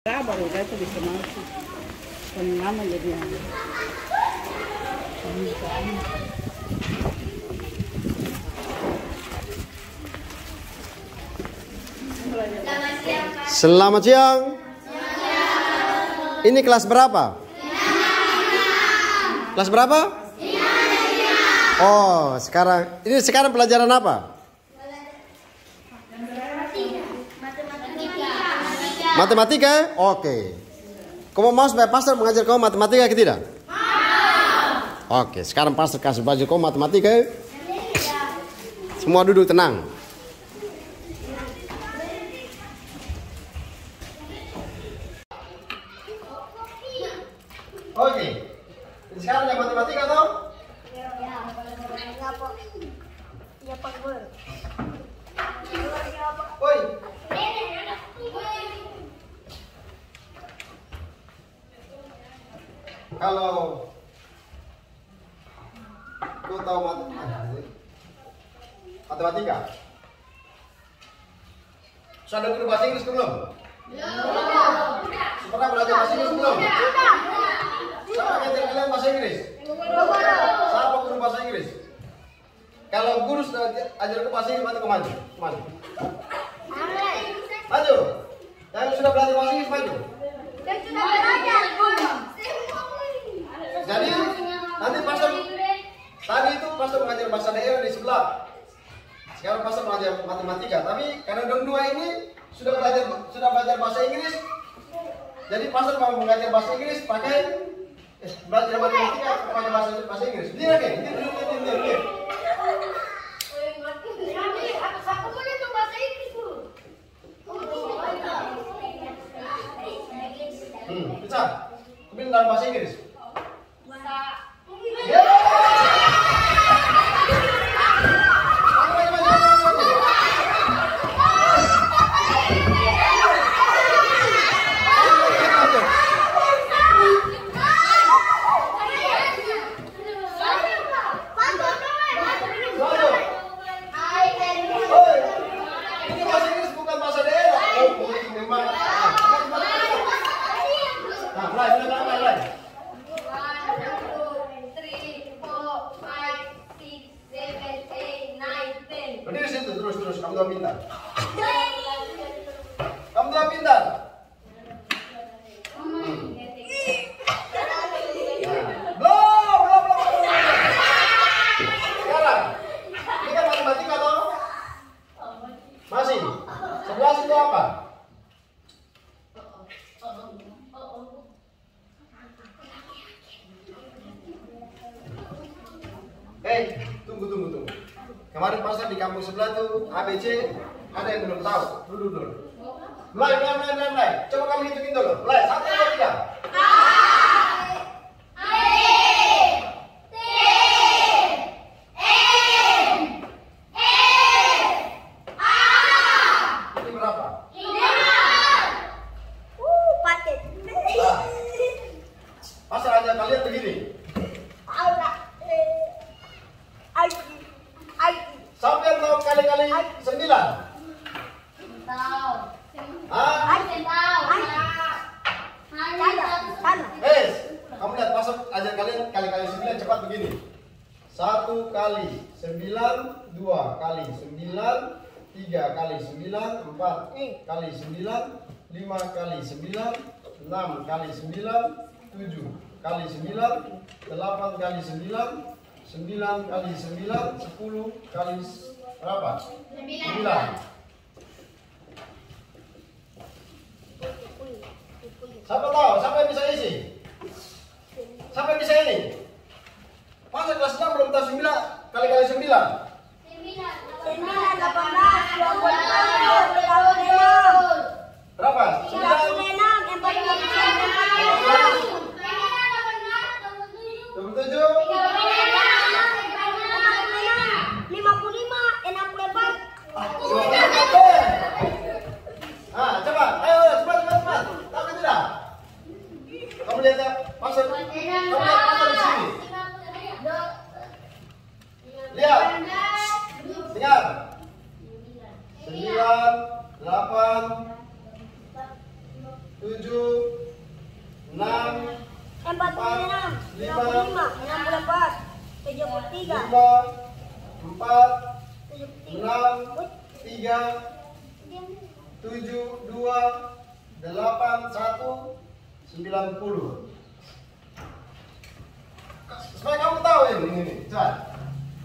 Baru dia tuh bisa masuk, lama jadi anak. Selamat siang. Ini kelas berapa? Kelas berapa? Oh, sekarang ini pelajaran apa? Matematika? Oke. Kamu mau supaya pastor mengajar kamu matematika atau tidak? Mau. Oke, sekarang pastor kasih baju kamu matematika. Semua duduk tenang. Oke. Sekarang yang matematika toh? Ya. Ya, Pak Guru. Oi. Kalau kau tahu matematika, sudah guru bahasa Inggris belum? Belum. Pernah belajar bahasa Inggris belum? Siapa yang ngajar kalian bahasa Inggris? Siapa guru bahasa Inggris? Kalau guru sudah ajar ke bahasa Inggris, mati kemaju, maju. Maju. Yang sudah belajar bahasa Inggris maju. Yang sudah belajar belum? Jadi nanti pastor tadi itu pastor mengajar bahasa daerah di sebelah. Sekarang pastor mengajar matematika. Tapi karena dong dua ini sudah belajar bahasa Inggris, jadi pastor mau mengajar bahasa Inggris pakai belajar matematika pakai bahasa Inggris. Benar kan? Benar. Aku boleh tuh bahasa Inggris tuh. Bisa. Aku bilang dalam bahasa Inggris. Tunggu. Kemarin pastor di kampung sebelah tuh ABC ada yang belum tahu. Dulu. Mulai. Coba kamu hitungin dulu. Mulai 1, 2, 3. kali 9, 2 kali 9, 3 kali 9, 4 kali 9, 5 kali 9, 6 kali 9, 7 kali 9, 8 kali 9, 9 kali 9, 10 kali berapa? 9. Siapa tahu? Siapa yang bisa isi? Siapa yang bisa ini? Masa kelas 6 belum tahu 9 kali 9? 9, 18, 20, 25. Berapa? 9, 27, 55, 64. Ah, coba, ayo cepat. Tahu tidak? Kamu lihat ya, pastor. Lihat. 9, 8, 7, 6, 5, 4, 3, 2, 1. 5, 4, 6, 3, 7, 2, 8, 1, 90. Supaya kamu tahu ya ini. Coba.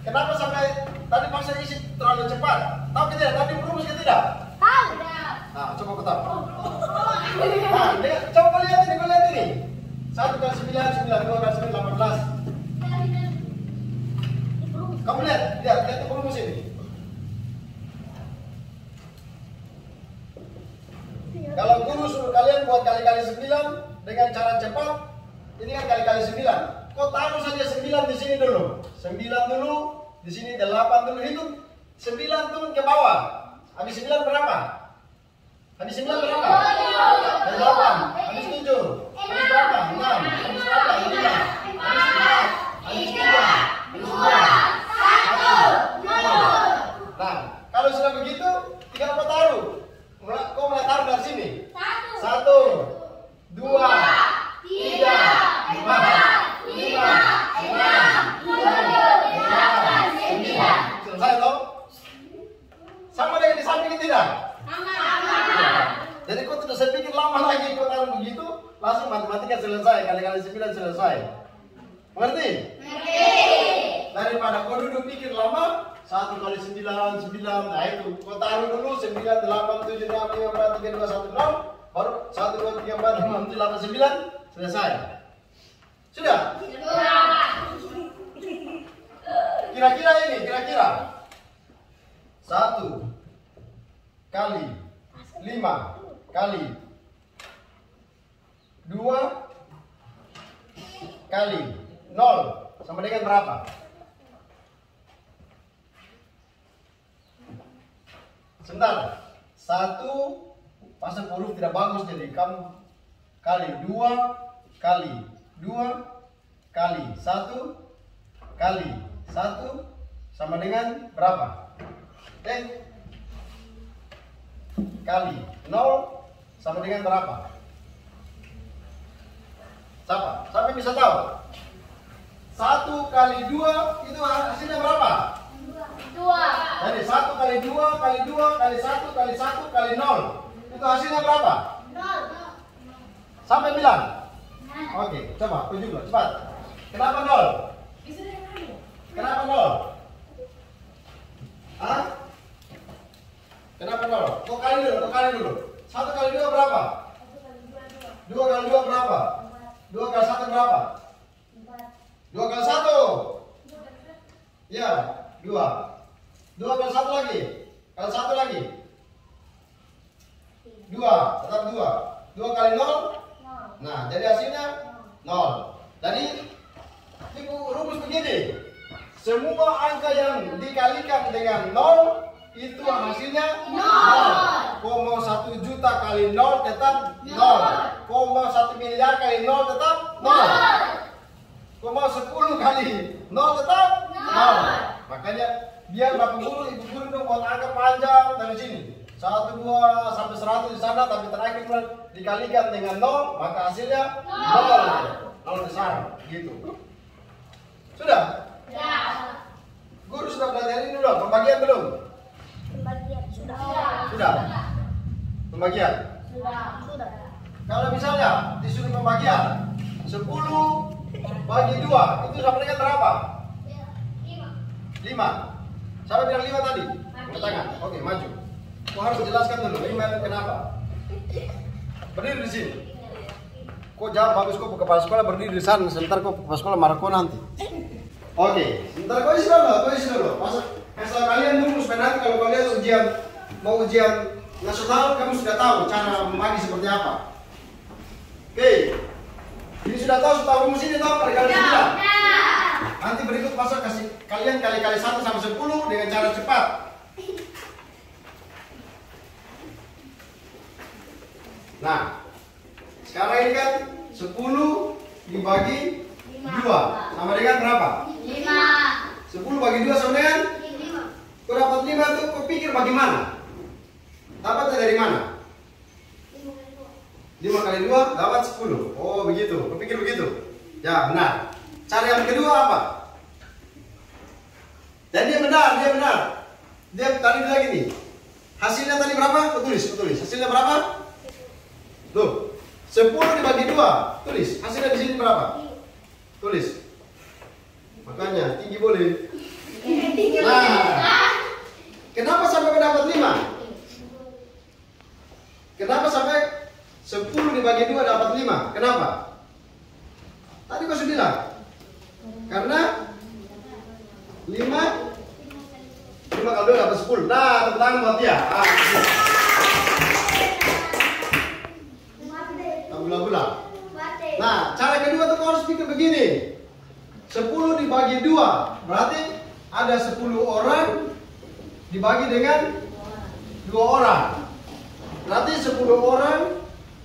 Kenapa sampai tadi paksa isi terlalu cepat? Tahu tidak? Tadi berumus ke tidak? Tahu. Nah, coba kita. Nah, coba lihat ini, coba lihat ini. 1 × 9, 9, 2 × 9, 18. Kamu lihat, lihat berumus ini. Kalau guru suruh kalian buat kali-kali 9 dengan cara cepat, ini kan kali-kali 9. Kau taruh saja 9 di sini dulu. 9 dulu, di sini 8 dulu, hitung 9 turun ke bawah. Habis 9 berapa? Habis 9 berapa? 8. Habis 7. Habis berapa? 6. Habis berapa? 5. Habis 4. Habis 3, 2, 1. Nah, kalau sudah begitu, tinggal kau taruh. Kau mulai taruh dari sini. 1, 2, 3, 4, 5, 6, 7, 8, 9. Selesai toh? Sama dengan di samping tidak? Sama. Jadi kau tidak usah pikir lama lagi, kau taruh begitu, langsung matematika selesai, kali-kali 9 selesai. Mengerti? Daripada kau duduk pikir lama, 1 × 9, 9, nah itu kau taruh dulu 9, 8, 7, 6, 5, 4, 3, 2, 1, 6, baru 1, 2, 3, 4, 5, 6, 7, 8, 9 selesai. Sudah? Kira-kira ini, kira-kira 1 × 5 × 2 × 0 sama dengan berapa? 1 huruf tidak bagus, jadi kamu kali 2 × 2 × 1 × 1 sama dengan berapa? Kali 0 sama dengan berapa? Siapa bisa tahu? 1 × 2 itu hasilnya berapa? 2. Jadi 1 × 2 × 2 × 1 × 1 × 0 itu hasilnya berapa? 0. Sampai bilang? Oke, coba aku juga cepat. Kenapa 0? Kenapa 0? Hah? Kenapa 0? Kau kali dulu, 1 × 2 berapa? 2 × 2 berapa? 2 × 1 berapa? 2 × 1. Ya, 2. 2 × 1 lagi, kalau 1 lagi 2, tetap 2. 2 × 0, nah jadi hasilnya 0. Jadi rumus begini, semua angka yang dikalikan dengan 0 itu hasilnya 0. 1 juta kali 0 tetap 0. 1 miliar kali 0 tetap 0. 10 kali 0 tetap 0. Makanya biar bapak guru, ibu guru itu buat angka panjang dari sini 1, 2, sampai 100 di sana, tapi terakhir dikalikan dengan 0, maka hasilnya 0 besar, gitu. Sudah? Ya. Guru sudah belajar ini belum? Pembagian belum? Pembagian sudah. Sudah? Pembagian? Sudah. Kalau misalnya disuruh pembagian 10 bagi 2 itu sama dengan berapa? 5. Siapa bilang 5 tadi? Angkat tangan. Oke, maju. Kau harus jelaskan dulu 5 itu kenapa. Berdiri di sini. Kau jawab bagus, kau kepala sekolah berdiri di sana. Sebentar kau kepala sekolah marah kau nanti. Oke, sebentar kau isi dulu, Masak asal kalian dulu supaya nanti kalau kalian ujian mau ujian nasional kamu sudah tahu cara membagi seperti apa. Oke. Ini sudah tahu rumus ini toh perkalian 9. Nanti berikut pasal kasih kalian kali-kali 1 sampai 10 dengan cara cepat. Nah, sekarang ini kan 10 dibagi 2 sama dengan berapa? 5. 10 bagi 2 sama dengan 5. Kau dapat 5 tuh, kau pikir bagaimana? Dapatnya dari mana? 5 kali 2 dapat 10. Oh begitu, kau pikir begitu? Ya benar. Cara yang kedua apa? Dan dia benar. Dia tadi bilang gini. Hasilnya tadi berapa? Tulis. Hasilnya berapa? Loh, 10 dibagi 2. Tulis. Hasilnya di sini berapa? Tulis. Makanya tinggi boleh. Nah, kenapa sampai mendapat 5? Kenapa sampai 10 dibagi 2 dapat 5? Kenapa? Tadi kau sudah bilang. Karena 5 kali 2 dapat 10. Nah, tepuk tangan buat dia. Bulan-bulan. Nah, cara kedua tuh kau harus pikir begini. 10 dibagi 2 berarti ada 10 orang dibagi dengan 2 orang. Berarti 10 orang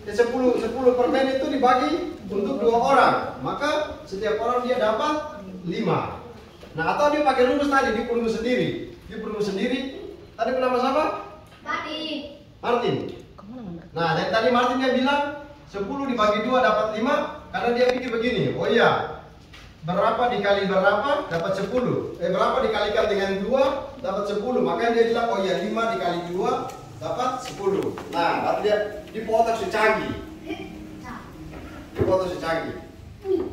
10% itu dibagi untuk 2 orang. Maka setiap orang dia dapat 5. Nah, atau dia pakai rumus tadi, diperunus sendiri. Tadi bernama siapa? Martin. Nah, dari tadi Martin dia bilang 10 dibagi 2 dapat 5 karena dia pikir begini. Oh iya. Berapa dikali berapa dapat 10. Berapa dikalikan dengan 2 dapat 10. Makanya dia bilang oh iya 5 dikali 2 dapat 10. Nah, berarti dia dipotong secanggi.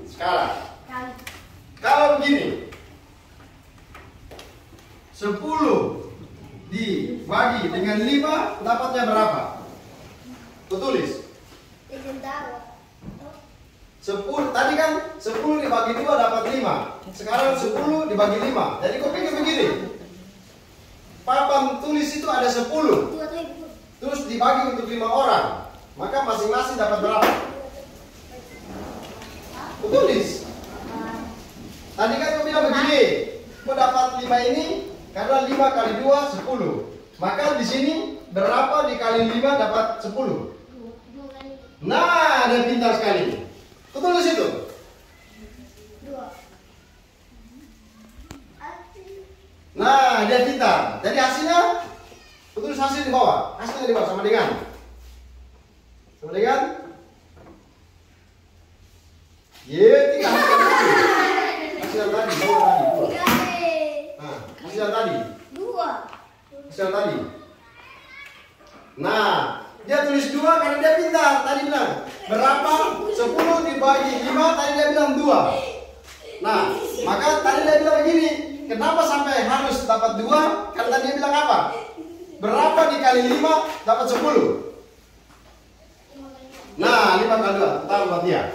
Sekarang kalau begini 10 dibagi dengan 5 dapatnya berapa? Tulis. 10 tadi kan 10 dibagi 2 dapat 5. Sekarang 10 dibagi 5. Jadi kau pikir begini. Papan tulis itu ada 10. Terus dibagi untuk 5 orang. Maka masing-masing dapat berapa? Kau tulis. Tadi kan kau bilang begini. Kau dapat 5 ini karena 5 kali 2 10. Maka di sini berapa dikali 5 dapat 10? Nah, ada pintar sekali. Tulis itu 2. Nah, dia pintar. Jadi hasilnya tulis hasil di bawah. Hasilnya di bawah sama dengan Y3. Hasil tadi. Nah, dia tulis 2 karena dia pintar. Tadi bilang berapa 10 dibagi 5, tadi dia bilang 2. Nah, maka tadi dia bilang begini. Kenapa sampai harus dapat 2? Karena tadi dia bilang apa? Berapa dikali 5 dapat 10. Nah, 5 kali 2 tentang buat dia.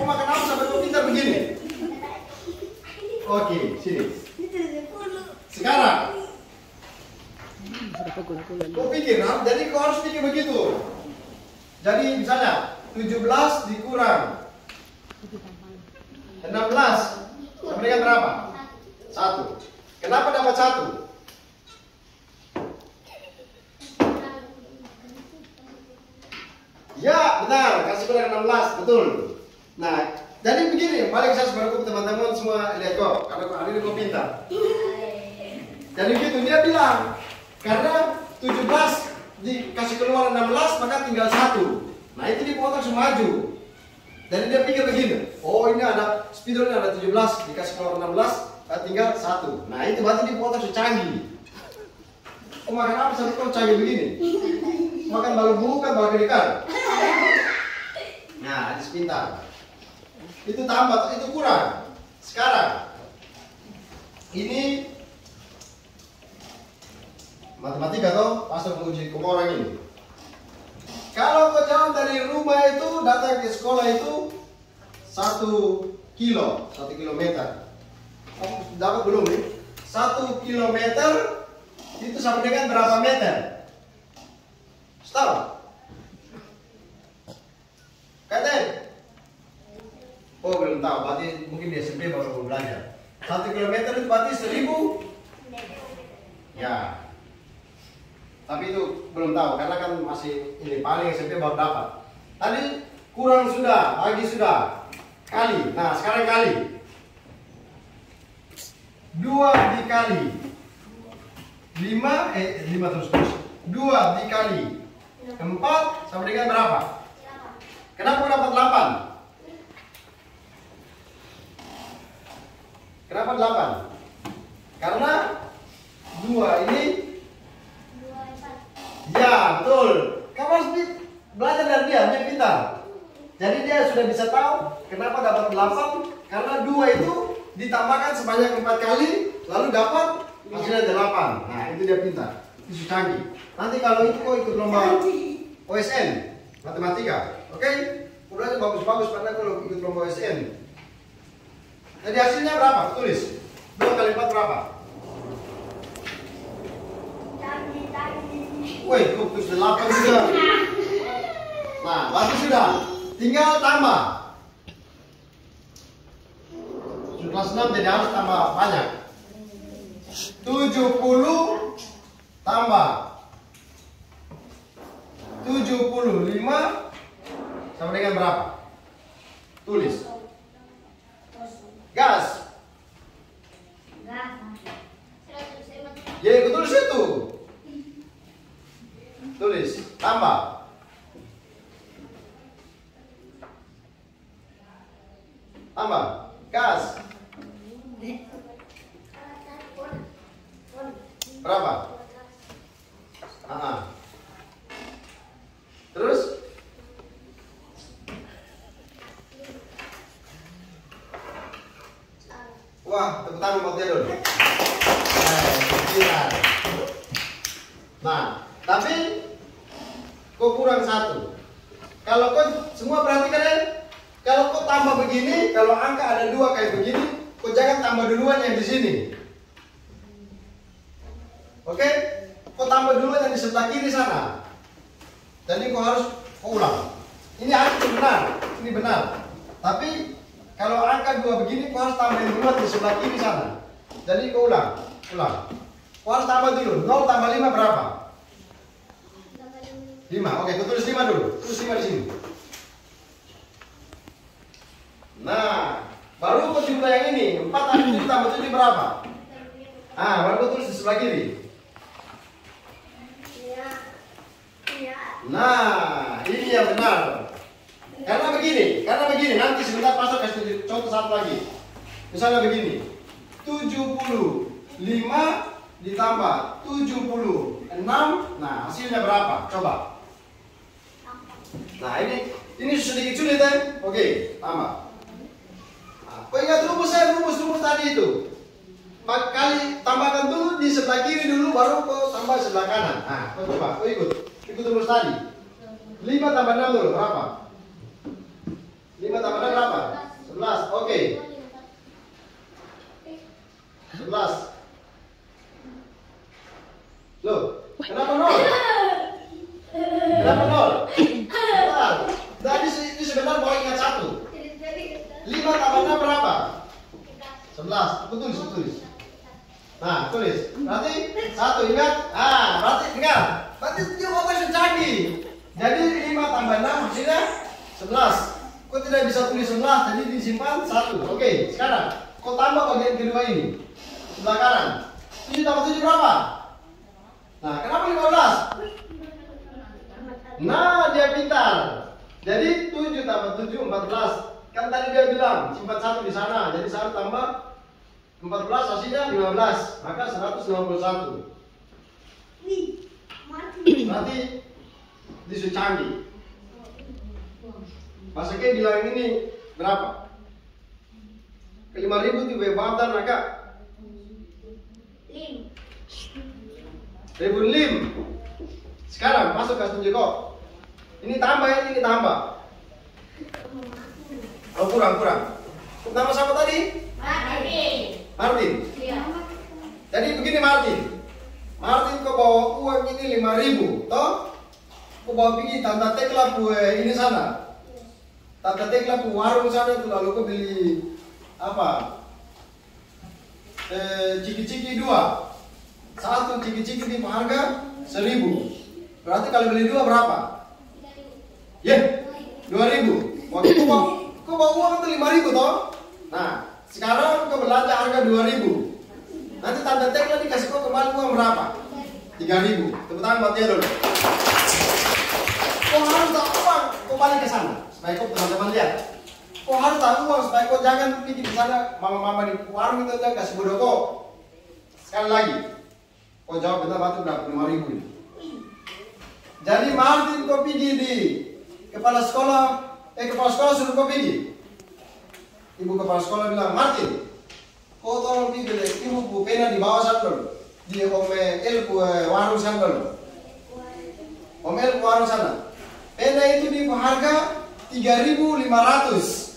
Cuma kenapa sampai kau pintar begini? Oke, sini. Sekarang kau pikir, jadi kau harus pikir begitu. Jadi misalnya 17 dikurang 16 sama dengan berapa? 1. Kenapa dapat 1? Ya benar, kasih bilang 16, betul. Nah, jadi begini, balik saya sebagai teman-teman semua lihat kok, karena kau hari ini kau pintar. Jadi begitu dia bilang. Karena 17 dikasih keluar 16 maka tinggal 1. Nah, itu dipotong semaju. Jadi dia pikir begini. Oh, ini ada spidolnya ada 17 dikasih keluar 16 tinggal 1. Nah, itu berarti dipotong secanggih. Oh, makan apa sampai kau canggih begini? Makan baru bukan baru kedikan. Nah, harus pintar. Itu tambah, itu kurang. Sekarang ini matematika toh, pas menguji kamu orang ini. Kalau kau jauh dari rumah itu datang ke sekolah itu 1 kilometer. Kamu dapat belum nih? 1 kilometer itu sama dengan berapa meter? Tahu? Kata? Oh belum tahu, berarti mungkin di SMP baru belajar. 1 kilometer itu berarti 1000. Ya. Tapi itu belum tahu karena kan masih ini paling SMP baru dapat. Tadi kurang sudah, bagi sudah, kali. Nah, sekarang kali. 2 dikali 4 sama dengan berapa? Kenapa dapat 8? Kenapa 8? Karena 2 ini 2, 4. Ya, betul. Kamu harus belajar dari dia, dia pintar. Jadi dia sudah bisa tahu kenapa dapat 8, karena 2 itu ditambahkan sebanyak 4 kali lalu dapat hasilnya 8. Nah, itu dia pintar. Itu canggih. Nanti kalau itu kok ikut lomba OSN matematika, oke? Udah bagus-bagus pada kalau ikut lomba OSN. Jadi hasilnya berapa? Tulis. 2 kali 4 berapa? Woi, tulis 8 juga. Nah, bagus sudah. Tinggal tambah. Kelas 6 jadi harus tambah banyak. 70 tambah 75 sama dengan berapa? Tulis. Gas. Ya, ikut tulis itu. Tulis. Tambah. Tambah. Gas. Berapa? Terus? Wah, tepuk tangan buat dia dulu. Nah, tapi kok kurang 1. Kalau kok semua perhatikan ya. Kalau kok tambah begini, kalau angka ada 2 kayak begini, kok jangan tambah duluan yang di sini. Oke? Kok tambah duluan yang di sebelah kiri sana. Jadi kau harus ulang. Ini angka benar, ini benar. Tapi kalau angka 2 begini, kau harus tambahin dulu di sebelah kiri sana. Jadi kau ulang. Kau harus tambah dulu. 0 tambah 5 berapa? 5. Oke, kau tulis 5 dulu. Tulis 5 di sini. Nah, baru kau jumlah yang ini. 4 tambah 7 berapa? Ah, baru kau tulis di sebelah kiri. Nah, ini yang benar. Karena begini, nanti sebentar pastor kasih contoh satu lagi. Misalnya begini, 75 ditambah 76, nah hasilnya berapa? Coba. Nah ini sedikit sulit ya. Oke, tambah. Nah, kau ingat rumus tadi itu. 4 kali tambahkan dulu di sebelah kiri dulu, baru kau tambah sebelah kanan. Nah, kau coba, kau ikut terus tadi. 5 tambah 6 dulu berapa? 5 tambah 6 berapa? 11. Oke. 11. Loh, kenapa 0? Kenapa 0? Nah, tadi ini sebentar boleh ingat 1. 5 tambah 6 berapa? 11. Tulis. Nah, tulis. Berarti 1 ingat. Ah, berarti ingat. Berarti dia mau canggih. Jadi 5 tambah 6 hasilnya 11. Kau tidak bisa tulis 11, jadi disimpan 1. Oke, sekarang kau tambah bagian kedua ini sebelah kanan. 7 tambah 7 berapa? Nah, kenapa 15? Nah, dia pintar. Jadi 7 tambah 7 14. Kan tadi dia bilang simpan 1 di sana. Jadi 1 tambah 14 hasilnya 15. Maka 191. Berarti disuruh canggih. Mas Eke bilang ini berapa? Ke 5.000 tiba babatan maka 1.005. Sekarang masuk ke tunjuk kok. Ini tambah ya, ini tambah. Oh kurang. Nama siapa tadi? Martin. Ya. Jadi begini Martin kau bawa uang ini 5.000, toh? Kau bawa pergi tante Tekla kue ini sana. Tante Tekla ke warung sana itu lalu kau beli apa? Ciki-ciki 2. Satu ciki-ciki tipe harga 1.000. Berarti kalau beli 2 berapa? 2.000. Waktu kau bawa uang itu 5.000, toh? Nah, sekarang kau belanja harga 2.000. Nanti tanda tekla dikasih kau kembali uang berapa? 3.000. Tepuk tangan buat dia dulu. Kau harus tak uang. kau balik ke sana. Supaya kau teman-teman lihat. Kau harus tahu uang, supaya kau jangan pergi di sana. Mama-mama di warung itu jangan kasih bodoh kau. Sekali lagi, kau jawab betul batu berapa? 5.000 ini. Jadi Martin kau pergi di kepala sekolah suruh kau pergi. Ibu kepala sekolah bilang, Martin, kau tolong pergi dulu. Ibu buku pena di bawah sana dulu. Dia omel warung sana dulu. Omel warung sana. Pena itu di harga 3.500.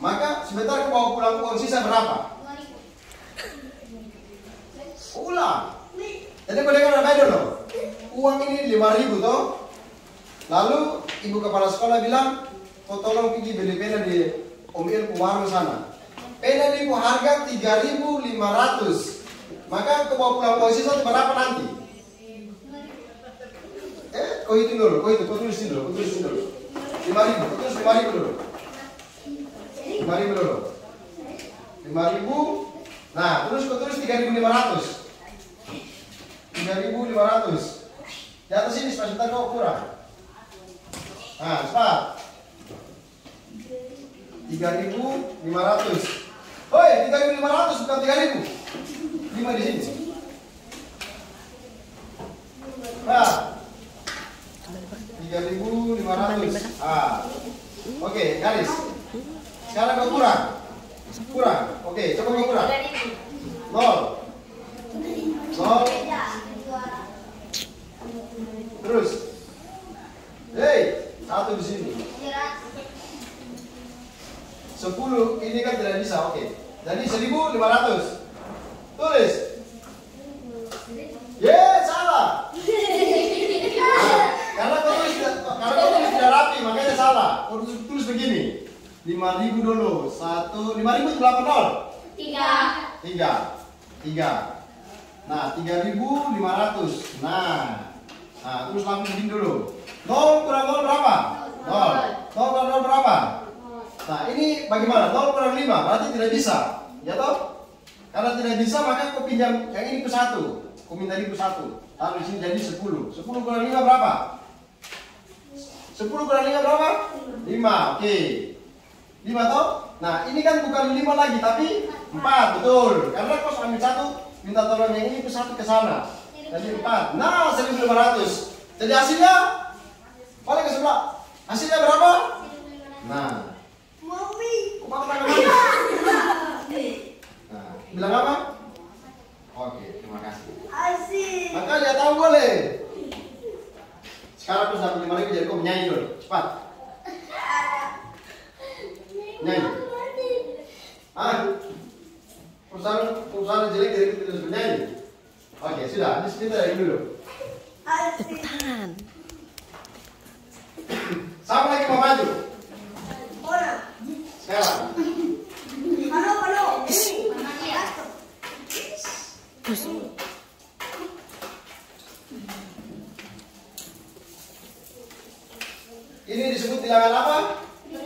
Maka sebentar kau bawa pulang uang sisa berapa? Ulang. Jadi kau dengar apa dulu? Uang ini 5.000 toh. Lalu ibu kepala sekolah bilang, kau tolong pergi beli pena di Om Il warung sana. Pena di harga 3.500. Maka kau bawa pulang uang sisa berapa nanti? Kau hitung dulu, kau tulisin dulu. 5.000, kau tulis 5.000 dulu. 5.000 dulu. 5.000. Nah, terus kau tulis 3.500. 3.500. Di atas ini sebentar kau kurang. Nah, cepat. 3.500. Hoi, 3.500 bukan 3.000. 5 di sini. Nah, 3.500. Ah, oke, garis. Sekarang kau kurang. Oke, coba kau kurang. 0. Terus, satu di sini. 10 ini kan tidak bisa, oke. Jadi 1.500. Tulis. Salah. Nah, karena kau tulis tidak rapi, makanya salah. Kau tulis begini. 5.000 dulu. 5.000 itu berapa nol? 3. Nah, 3.500. Nah, terus langsung begini dulu. 0 kurang 0 berapa? 0. 0 kurang 0 berapa? Nah, ini bagaimana? 0 kurang 5 berarti tidak bisa. Ya toh? Karena tidak bisa, maka aku pinjam yang ini ke 1. Aku minta di ke 1. Lalu di sini jadi 10. 10 kurang 5 berapa? 10 kurang 5 berapa? 5. Oke. 5 toh? Nah, ini kan bukan 5 lagi tapi 4, betul. Karena aku ambil 1, minta tolong yang ini ke 1 ke sana. Jadi 4. Nah, 1.500. Jadi hasilnya paling ke sebelah. Hasilnya berapa? Nah. Mami. Nah, bilang apa? Oke, terima kasih. Asik. Maka dia tahu boleh. Sekarang aku sudah punya 5.000, jadi aku menyanyi dulu. Cepat. Nyanyi. Perusahaan jelek jadi kita terus menyanyi. Oke, sudah. Habis kita nyanyi dulu. Asik. Tahan. Sama lagi mau maju. Sekarang. Halo. Ini disebut bilangan apa? 5.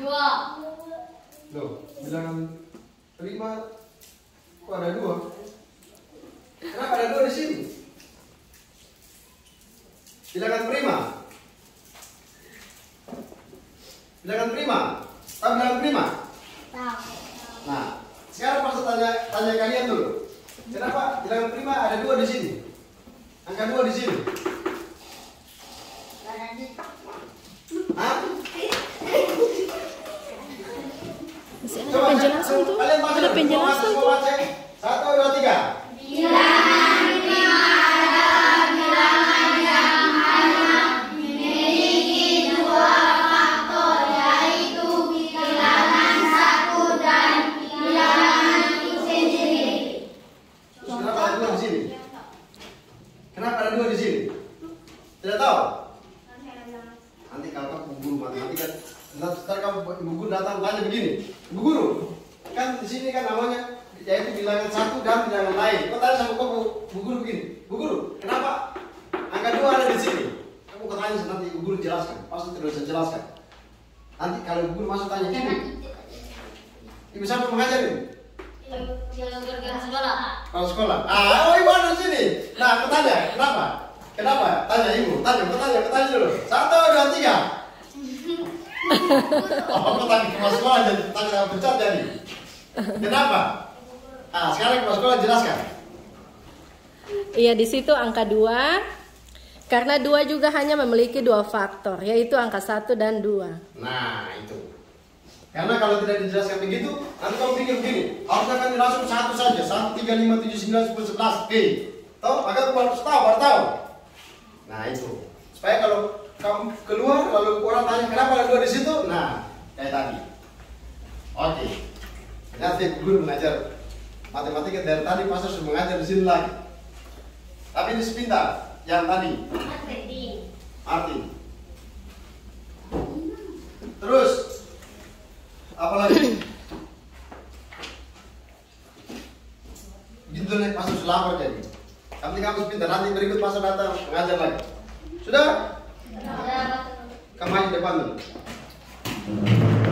2. Loh, bilangan 5 kok ada 2? Kenapa ada 2 di sini? Bilangan prima. Tahu bilangan prima? Tahu. Nah, sekarang pas tanya kalian dulu. Kenapa bilangan prima ada 2 di sini? Angka 2 di sini. Ada penjelasan tuh? Ada penjelasan tuh? 1, 2, 3. Kenapa? Tanya ibu. Tanya dulu. 1, 2, 3. Aku tanya ke mas sekolah, tanya sama pecat jadi. Kenapa? Nah, sekarang ke mas sekolah jelaskan. Iya, di situ angka 2. Karena 2 juga hanya memiliki 2 faktor, yaitu angka 1 dan 2. Nah, itu. Karena kalau tidak dijelaskan begitu, antum pikir begini, harusnya kan langsung 1 saja, 1, 3, 5, 7, 9, 10, 11. Oke. Tahu, maka kamu harus tahu, harus tahu. Nah, itu. Supaya kalau kamu keluar lalu orang tanya kenapa ada 2 di situ? Nah, kayak tadi. Oke. Nanti guru mengajar matematika dari tadi pas harus mengajar di sini lagi. Tapi ini sepintas. Yang tadi arti. Terus apa lagi? Judulnya masuk selama jadi. Nanti kamu pintar, nanti berikut masuk data mengajar lagi. Sudah? Sudah. Kembali depan dulu.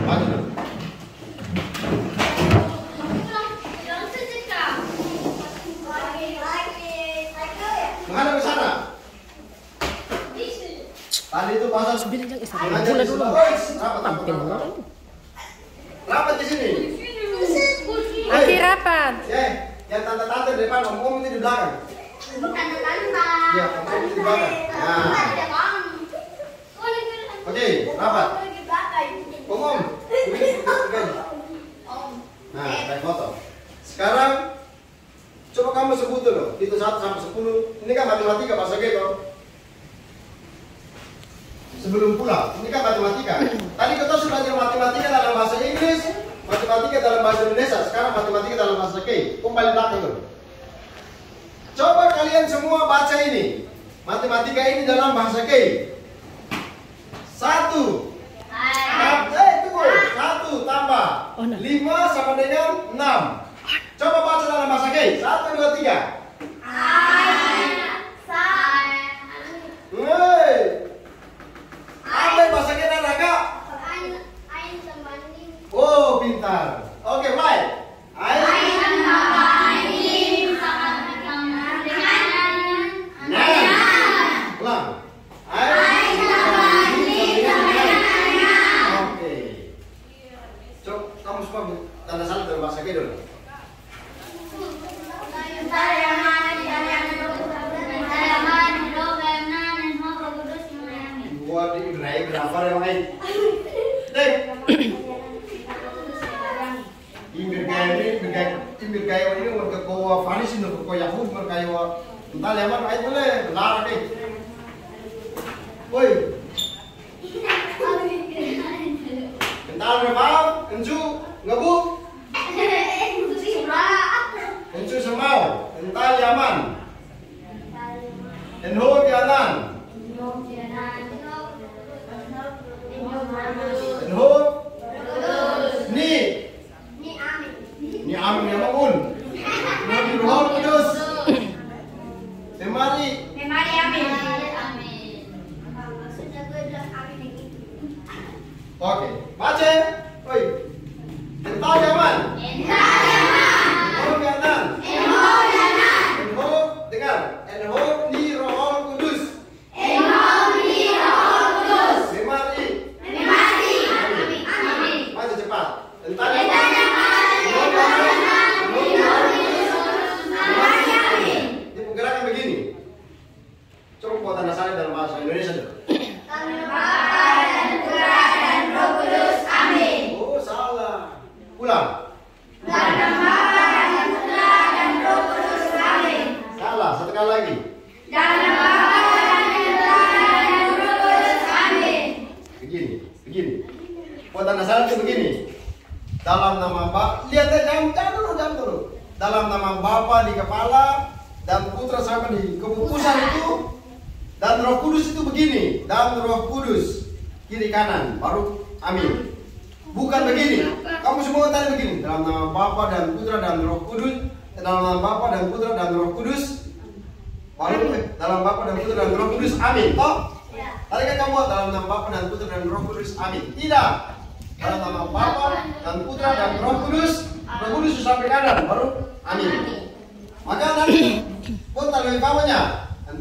Maju dulu. Tadi itu pasal mengajar di rapat di sini. Akhir rapat. Yang tanda-tanda di depan, om-om itu di belakang. Iya, om-om itu di belakang. Oke, rapat. Om-om. Nah, kayak foto. Sekarang coba kamu sebut dulu. Itu 1 sampai 10. Ini kan matematika pasal gitu. Sebelum pulang, ini kan matematika. Tadi kita sudah belajar matematika dalam bahasa Inggris, matematika dalam bahasa Indonesia. Sekarang matematika dalam bahasa K. Kembali belakang dulu. Coba kalian semua baca ini. Matematika ini dalam bahasa K. 1 tambah 5 sama dengan 6. Coba baca dalam bahasa K. 1, 2, 3. Hei. Apa bahasa kita naga? Ain sebanding. Oh, pintar. Oke, baik. Ain sebanding. Oke. Coba kamu suka tanda salah dalam bahasa kita dulu.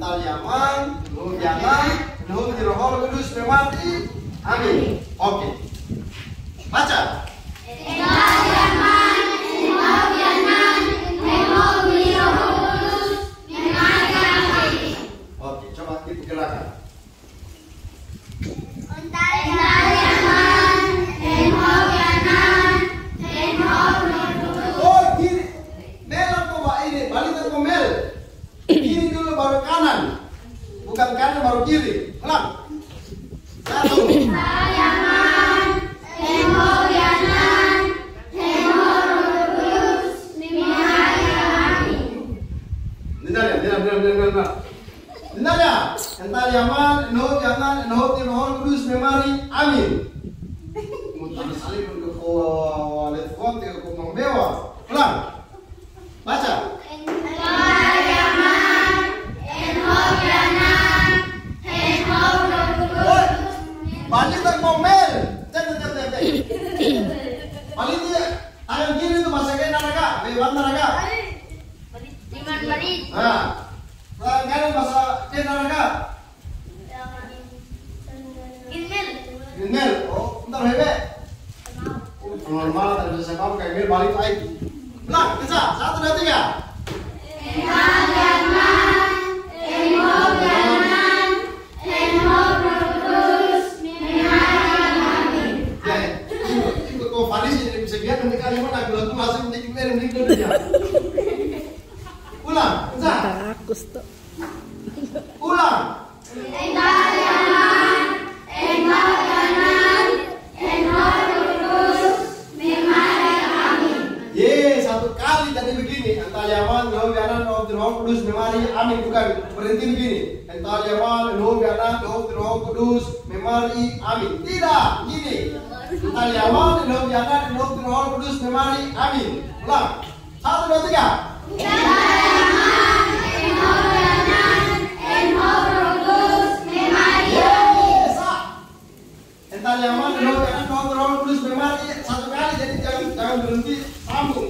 al-yaman, nuhum yaman, nuhum dirohol kudus memati. Amin. Oke. Baca. Oke, coba kita gerakan. Oh, kiri. Melon coba ini, balik ke komel. Kiri dulu baru kanan. Bukan kanan baru kiri. Ulang. Satu. Entar yaman, nuhub yaman, nuhub dirohol kudus memari, amin. Mutari saling untuk walidfon, tiga kumang bewa. Ulang, baca. Entar yaman, nuhub yaman, nuhub kudus. Balik tak komel, cek. Balik dia, tangan kiri itu bahasa kain naraga, bewan naraga. Balik. Nah. Tangan bahasa Tenaraga. Inmel. Oh, entar hebe. Normal tadi saya paham kayak balik lagi. Belang, bisa. 1 2 3. Ulang. Entar yaman, entar kanan, entar lurus, memari amin. Ye, 1 kali tadi begini. Entar yaman, nuhum yaman, nuhum dirohol kudus memari amin. Bukan berhenti begini. Entar yaman, nuhum yaman, nuhum dirohol kudus memari amin. Tidak, gini. Entar yaman, nuhum yaman, nuhum dirohol kudus memari amin. Ulang. 1 2 3. Entar yaman, nuhub yaman, nuhub dirohol kudus memari, 1 kali, jadi jangan berhenti, sambung.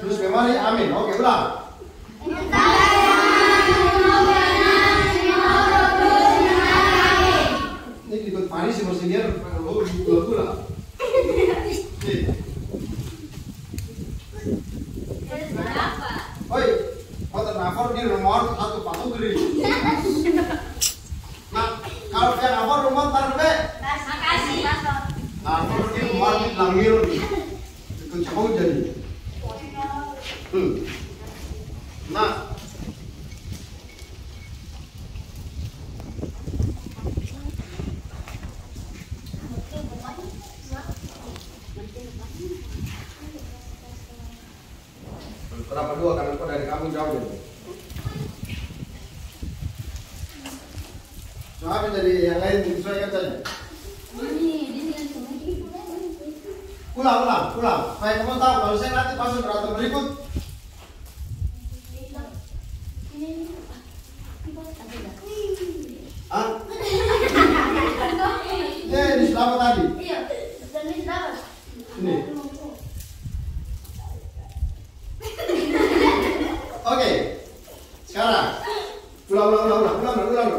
Kudus memari, amin. Oke, ulang. Entar yaman, nuhub yaman, nuhub dirohol kudus memari. Ini ikut panis yang masih dia, nuhub gula-gula. Oi, kau ternafar di rumah 1 patung geri. Kalau yang apa rumah tarbe? Makasih. Nah, di rumah langir itu jauh jadi. Nah, berapa dua karena kau dari kamu jauh jadi. Coba dari yang lain disesuaikan saja. Ulang. Supaya kamu tahu kalau saya nanti masuk peraturan berikut. Ah? Ini di selama tadi. Iya, di selama. Ini. Oke, sekarang ulang.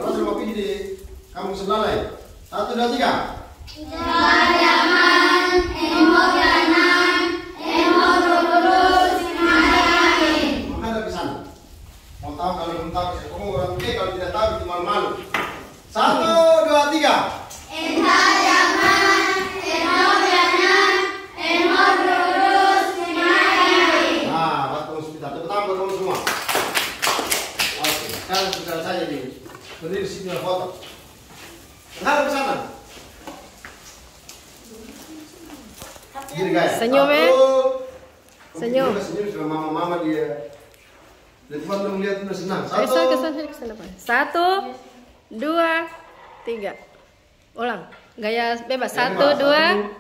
Pas rumah pidi di kampung sebelah lain. 1 2 3. Entar yaman, entar kanan, entar lurus, memari amin. Menghadap ke sana. Mau tahu kalau belum tahu, kamu orang gede kalau tidak tahu itu malu-malu. 1 2 3. Entar yaman, entar kanan, entar lurus, memari amin. Nah, bagus kita. Tepuk tangan buat kamu semua. Oke, sekarang sudah saja nih. Berdiri sinyal foto. Menghadap ke sana. Gini guys. Senyum ya. Senyum sama mama-mama dia. Lihat teman-teman lihat udah senang. 1 2 3. Ulang. Gaya bebas. 1 2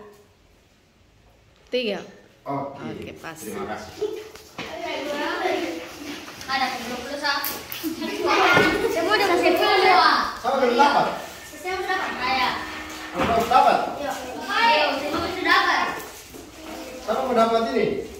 3. Oke, pas. Terima kasih. Ada 21. Semua udah kasih pulang. Sama belum dapat. Saya belum dapat. Ayah. Belum dapat. Iya. Saya belum dapat. Sama mau dapat ini.